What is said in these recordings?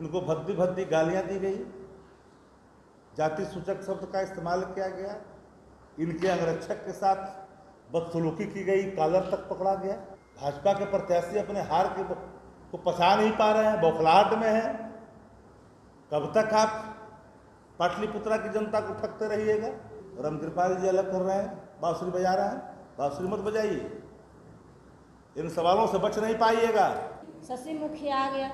इनको भद्दी भद्दी गालियाँ दी गई, जाति सूचक शब्द का इस्तेमाल किया गया, इनके अंगरक्षक के साथ बदसलूकी की गई, कॉलर तक पकड़ा गया। भाजपा के प्रत्याशी अपने हार के को पचा नहीं पा रहे हैं, बौखलाहट में हैं। कब तक आप पाटलिपुत्रा की जनता को ठगते रहिएगा? राम कृपाल जी अलग कर रहे हैं, बांसुरी बजा रहे हैं, बांसुरी मत बजाइए, इन सवालों से बच नहीं पाइएगा। शशि मुखिया आ गया,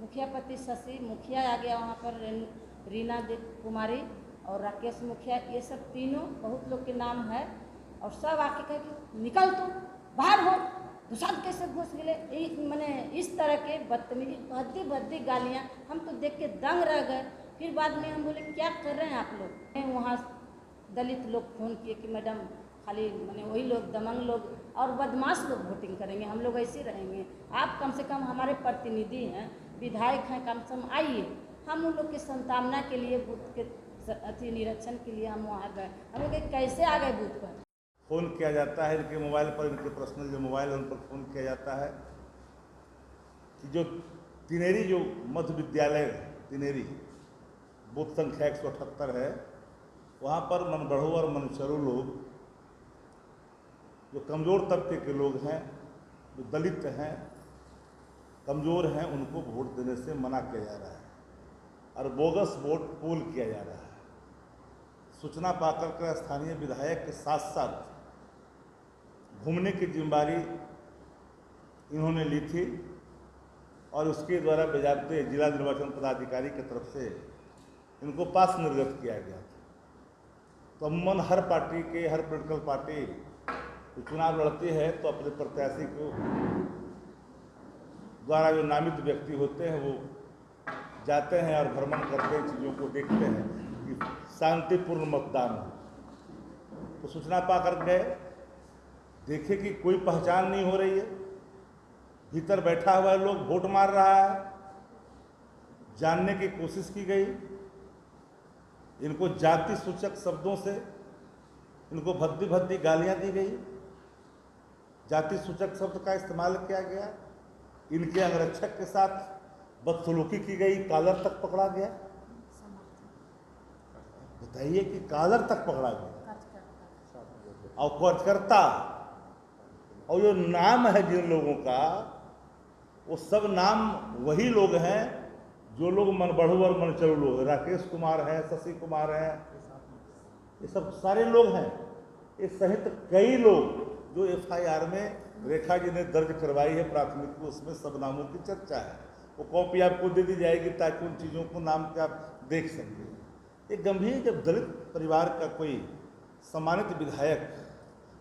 मुखिया पति शशि मुखिया आ गया, वहाँ पर रीना कुमारी और राकेश मुखिया, ये सब तीनों बहुत लोग के नाम है, और सब आके कह के निकल तुम बाहर हो, घुसाद कैसे घुस मिले, मैंने इस तरह के बदतमीजी भद्दी भद्दी गालियाँ हम तो देख के दंग रह गए। फिर बाद में हम बोले क्या कर रहे हैं आप लोग। वहाँ दलित लोग फ़ोन किए कि मैडम खाली मैंने वही लोग दमंग लोग और बदमाश लोग वोटिंग करेंगे, हम लोग ऐसे रहेंगे, आप कम से कम हमारे प्रतिनिधि हैं, विधायक हैं, कम से कम आइए। हम उन लोग की संतावना के लिए बूथ के अति निरीक्षण के लिए हम वहाँ गए, हम लोग कैसे आ गए बूथ पर। फ़ोन किया जाता है इनके मोबाइल पर, इनके पर्सनल जो मोबाइल है उन पर फ़ोन किया जाता है कि जो तिनेरी जो मध्य विद्यालय तिनेरी बूथ संख्या 178 है, वहाँ पर मनगढ़ों और मनचरू लोग जो कमज़ोर तबके के लोग हैं, जो दलित हैं, कमज़ोर हैं, उनको वोट देने से मना किया जा रहा है और बोगस वोट पोल किया जा रहा है। सूचना पाकर के स्थानीय विधायक के साथ साथ घूमने की जिम्मेदारी इन्होंने ली थी और उसके द्वारा बेजाबते जिला निर्वाचन पदाधिकारी की तरफ से इनको पास निर्गत किया गया था। तो अमूमन हर पार्टी के हर पोलिटिकल पार्टी तो चुनाव लड़ती है तो अपने प्रत्याशी को द्वारा जो नामित व्यक्ति होते हैं वो जाते हैं और भ्रमण करते हैं, चीज़ों को देखते हैं कि शांतिपूर्ण मतदान हो। तो सूचना पाकर गए, देखे कि कोई पहचान नहीं हो रही है, भीतर बैठा हुआ है लोग वोट मार रहा है। जानने की कोशिश की गई, इनको जाति सूचक शब्दों से इनको भद्दी भद्दी गालियाँ दी गई, जाति सूचक शब्द का इस्तेमाल किया गया, इनके अंगरक्षक के साथ बदसलूकी की गई, कॉलर तक पकड़ा गया। बताइए कि कॉलर तक पकड़ा गया और कार्यकर्ता और जो नाम है जिन लोगों का, वो सब नाम वही लोग हैं जो लोग मनबढ़ू और मनचलू लोग हैं। राकेश कुमार है, शशि कुमार है, ये सब सारे लोग हैं। इस सहित कई लोग जो FIR में रेखा जी ने दर्ज करवाई है प्राथमिक, उसमें सब नामों की चर्चा है। वो कॉपी आपको दे दी जाएगी ताकि उन चीज़ों को नाम के आप देख सकें। एक गंभीर, जब दलित परिवार का कोई सम्मानित विधायक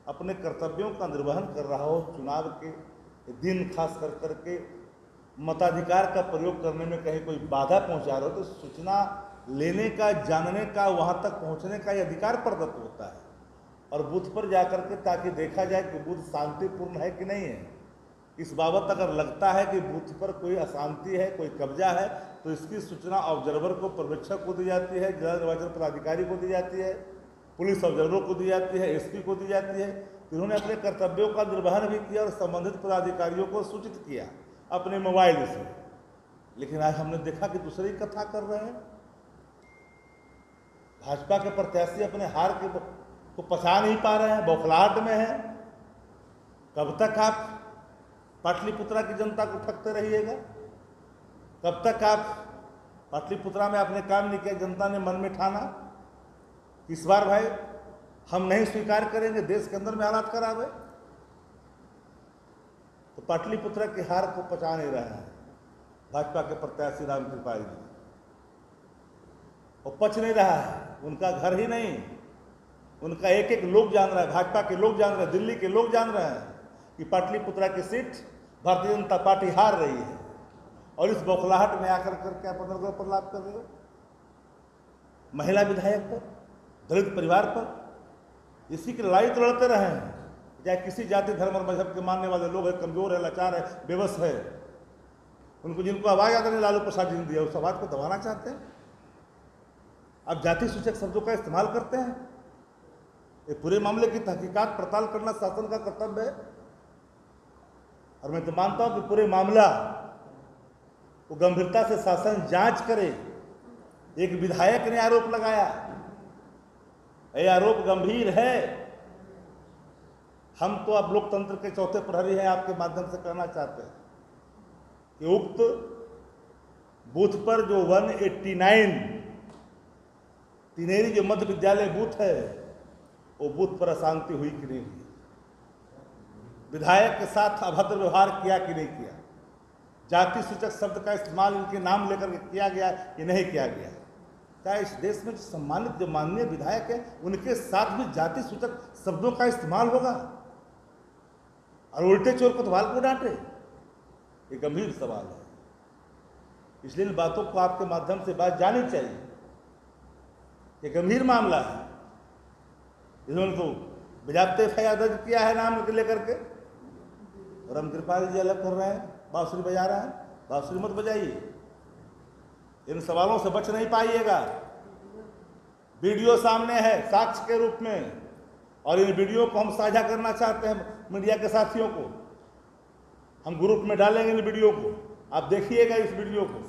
अपने कर्तव्यों का निर्वहन कर रहा हो, चुनाव के दिन खास कर करके मताधिकार का प्रयोग करने में कहीं कोई बाधा पहुँचा रहा हो, तो सूचना लेने का, जानने का, वहाँ तक पहुँचने का ये अधिकार प्रदत्त होता है। और बूथ पर जाकर के ताकि देखा जाए कि बूथ शांतिपूर्ण है कि नहीं है। इस बाबत अगर लगता है कि बूथ पर कोई अशांति है, कोई कब्जा है, तो इसकी सूचना ऑब्जर्वर को, पर्यवेक्षक को दी जाती है, जिला निर्वाचन पदाधिकारी को दी जाती है, पुलिस ऑब्जर्वर को दी जाती है, SP को दी जाती है। इन्होंने अपने कर्तव्यों का निर्वहन भी किया और संबंधित पदाधिकारियों को सूचित किया अपने मोबाइल से। लेकिन आज हमने देखा कि दूसरी कथा कर रहे हैं। भाजपा के प्रत्याशी अपने हार के को पचा नहीं पा रहे हैं, बौखलाहट में हैं। कब तक आप पाटलिपुत्रा की जनता को ठगते रहिएगा? कब तक आप पाटलिपुत्रा में आपने काम नहीं किया, जनता ने मन में ठाना इस बार भाई हम नहीं स्वीकार करेंगे, देश के अंदर में हालात खराब है। तो पाटलिपुत्रा की हार को पचा नहीं रहा है भाजपा के प्रत्याशी राम कृपाल जी, और पच नहीं रहा है। उनका घर ही नहीं, उनका एक एक लोग जान रहा है, भाजपा के लोग जान रहे हैं, दिल्ली के लोग जान रहे हैं कि पाटलिपुत्रा की सीट भारतीय जनता पार्टी हार रही है। और इस बौखलाहट में आकर करके आप अंदर पर लाभ कर रहे हो महिला विधायक पर, दलित परिवार पर। इसी की लड़ाई तो लड़ते रहे हैं, चाहे किसी जाति, धर्म और मजहब के मानने वाले लोग हैं, कमजोर है, लाचार है, बेबस है, उनको जिनको आवाज़ आते नहीं लालू प्रसाद जी ने दिया, उस आवाज़ को दबाना चाहते हैं। आप जाति सूचक शब्दों का इस्तेमाल करते हैं। ये पूरे मामले की तहकीकात, पड़ताल करना शासन का कर्तव्य है। और मैं तो मानता हूं कि पूरे मामला वो गंभीरता से शासन जांच करे। एक विधायक ने आरोप लगाया, यह आरोप गंभीर है। हम तो अब लोकतंत्र के चौथे प्रहरी हैं, आपके माध्यम से कहना चाहते हैं कि उक्त बूथ पर जो 189 तिनेरी जो मध्य विद्यालय बूथ है, वो बूथ पर अशांति हुई कि नहीं हुई, विधायक के साथ अभद्र व्यवहार किया कि नहीं किया, जाति सूचक शब्द का इस्तेमाल इनके नाम लेकर किया गया कि नहीं किया गया, क्या इस देश में सम्मानित जो माननीय विधायक हैं उनके साथ भी जाति सूचक शब्दों का इस्तेमाल होगा और उल्टे चोर कोतवाल को डांटे? ये गंभीर सवाल है। इसलिए इन बातों को आपके माध्यम से बात जानी चाहिए। ये गंभीर मामला है। इन्होंने तो बिजाते एफआईआर दर्ज किया है नाम लेकर के। राम कृपाल जी अलग कर रहे हैं, बांसुरी बजा रहा है, बांसुरी मत बजाइए। इन सवालों से बच नहीं पाइएगा। वीडियो सामने है साक्ष्य के रूप में, और इन वीडियो को हम साझा करना चाहते हैं मीडिया के साथियों को। हम ग्रुप में डालेंगे इन वीडियो को, आप देखिएगा इस वीडियो को।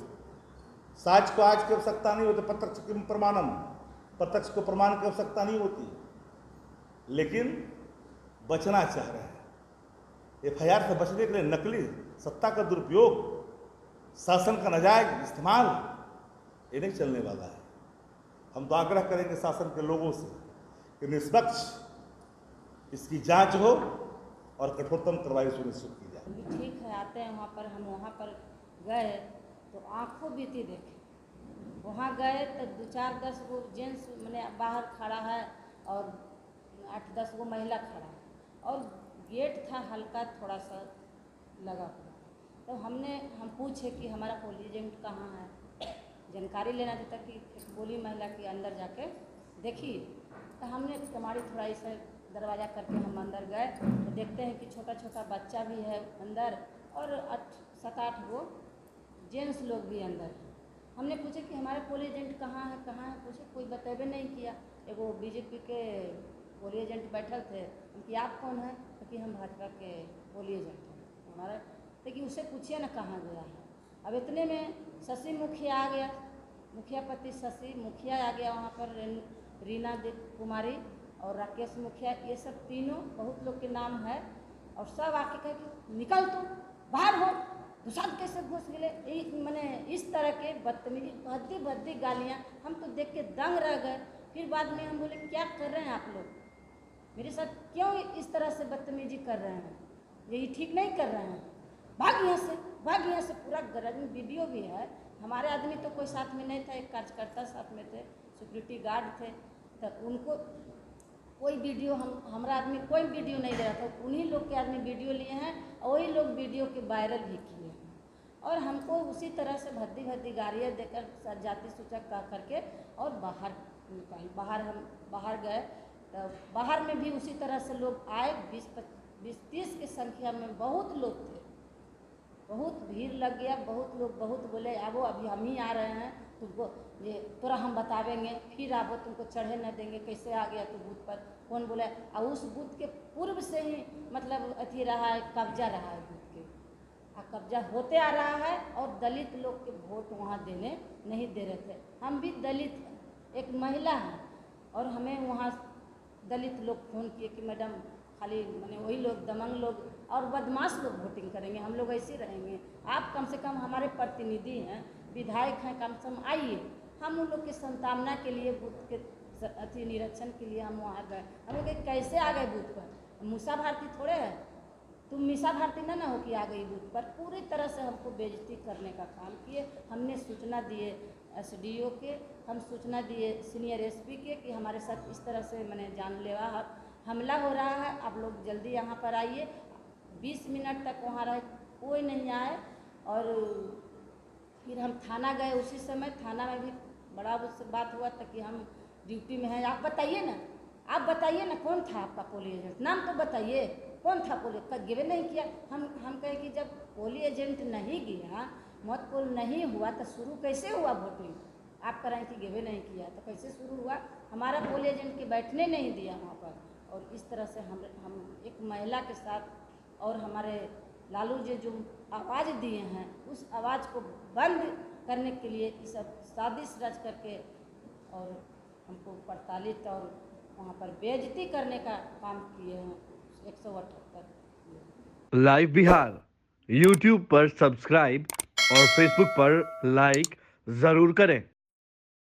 साक्ष्य को आज की आवश्यकता नहीं होती, प्रत्यक्ष किम प्रमाणम, प्रत्यक्ष को प्रमाण की आवश्यकता नहीं होती, लेकिन बचना चाह रहे हैं। एफआईआर से बचने के लिए नकली सत्ता का दुरुपयोग, शासन का नाजायज इस्तेमाल, ये नहीं चलने वाला है। हम तो आग्रह करेंगे शासन के लोगों से कि निष्पक्ष इसकी जांच हो और कठोरतम कार्रवाई सुनिश्चित की जाए। ठीक है, आते हैं वहाँ पर। हम वहाँ पर गए तो आंखों बीती देखे, वहाँ गए तो 2-4-10 गो जेंट्स मैंने बाहर खड़ा है और 8-10 गो महिला खड़ा है, और गेट था हल्का थोड़ा सा लगा हुआ। तो हम पूछे कि हमारा पोलिंग एजेंट कहाँ है, जानकारी लेना देता कि बोली महिला के अंदर जाके देखिए। तो हमने कमाड़ी थोड़ा ऐसे दरवाज़ा करके हम अंदर गए तो देखते हैं कि छोटा छोटा बच्चा भी है अंदर और 7-8 गो जेंट्स लोग भी अंदर हैं। हमने पूछे कि हमारा पोलिंग एजेंट कहाँ है पूछे, कोई बतेबे नहीं किया। एगो बीजेपी के पोली एजेंट बैठल थे, उनकी आप कौन है? क्योंकि हम भाजपा के पोली एजेंट हैं। हमारा तो कि उसे पूछिए ना कहाँ गया है। अब इतने में शशि मुखिया आ गया, मुखिया पति शशि मुखिया आ गया वहाँ पर, रीना कुमारी और राकेश मुखिया, ये सब तीनों बहुत लोग के नाम है। और सब आके कहे कि निकल तुम बाहर हो, दुशाद कैसे घुस गए, मैंने इस तरह के बदतमीजी भद्दी भद्दी गालियाँ। हम तो देख के दंग रह गए। फिर बाद में हम बोले क्या कर रहे हैं आप लोग, मेरे साथ क्यों इस तरह से बदतमीजी कर रहे हैं, यही ठीक नहीं कर रहे हैं, भाग यहाँ से, भाग यहाँ से। पूरा गरज में वीडियो भी है। हमारे आदमी तो कोई साथ में नहीं था, एक कार्यकर्ता साथ में थे, सिक्योरिटी गार्ड थे, तो उनको कोई वीडियो हमारा आदमी कोई वीडियो नहीं ले रहा था। उन्हीं लोग के आदमी वीडियो लिए हैं और वही लोग वीडियो के वायरल भी किए हैं। और हमको उसी तरह से भद्दी भद्दी गालियाँ देकर जाति सूचक कह करके और बाहर निकाल बाहर हम बाहर गए तो बाहर में भी उसी तरह से लोग आए, 20-30 की संख्या में बहुत लोग थे, बहुत भीड़ लग गया, बहुत लोग बहुत बोले आबो अभी हम ही आ रहे हैं तुमको, ये तोरा हम बतावेंगे, फिर आबो तुमको चढ़े न देंगे, कैसे आ गया तू बूथ पर, कौन बोला। और उस बूथ के पूर्व से ही मतलब अथी रहा है, कब्जा रहा है बूथ के, और कब्जा होते आ रहा है। और दलित लोग के वोट वहाँ देने नहीं दे रहे थे। हम भी दलित एक महिला हैं और हमें वहाँ दलित लोग फ़ोन किए कि मैडम खाली मैंने वही लोग दमंग लोग और बदमाश लोग वोटिंग करेंगे, हम लोग ऐसे रहेंगे, आप कम से कम हमारे प्रतिनिधि हैं, विधायक हैं, कम से कम आइए। हम उन लोग की संतावना के लिए बूथ के अति निरीक्षण के लिए हम वहाँ गए। हम लोग कैसे आ गए बूथ पर, मिसा भारती थोड़े है, तुम मिसा भारती ना हो कि आ गई बूथ पर। पूरी तरह से हमको बेइज्जती करने का काम किए। हमने सूचना दिए SDO के, हम सूचना दिए सीनियर SP के कि हमारे साथ इस तरह से मैंने जानलेवा हमला हो रहा है, आप लोग जल्दी यहाँ पर आइए। 20 मिनट तक वहाँ रहे, कोई नहीं आए। और फिर हम थाना गए उसी समय, थाना में भी बड़ा उससे बात हुआ था कि हम ड्यूटी में हैं, आप बताइए ना, आप बताइए ना कौन था आपका पोलिंग एजेंट, नाम तो बताइए कौन था। पोलिंग का गिवे नहीं किया। हम कहे कि जब पोलिंग एजेंट नहीं गया, मत पोल नहीं हुआ तो शुरू कैसे हुआ वोटिंग, आप करें कि गिवे नहीं किया तो कैसे शुरू हुआ। हमारा पोल एजेंट के बैठने नहीं दिया वहाँ पर। और इस तरह से हम एक महिला के साथ और हमारे लालू जी जो आवाज़ दिए हैं उस आवाज़ को बंद करने के लिए इस साजिश रच करके और हमको प्रताड़ित और वहाँ पर बेइज्जती करने का काम किए हैं। 178 लाइव बिहार YouTube पर सब्सक्राइब और Facebook पर लाइक ज़रूर करें।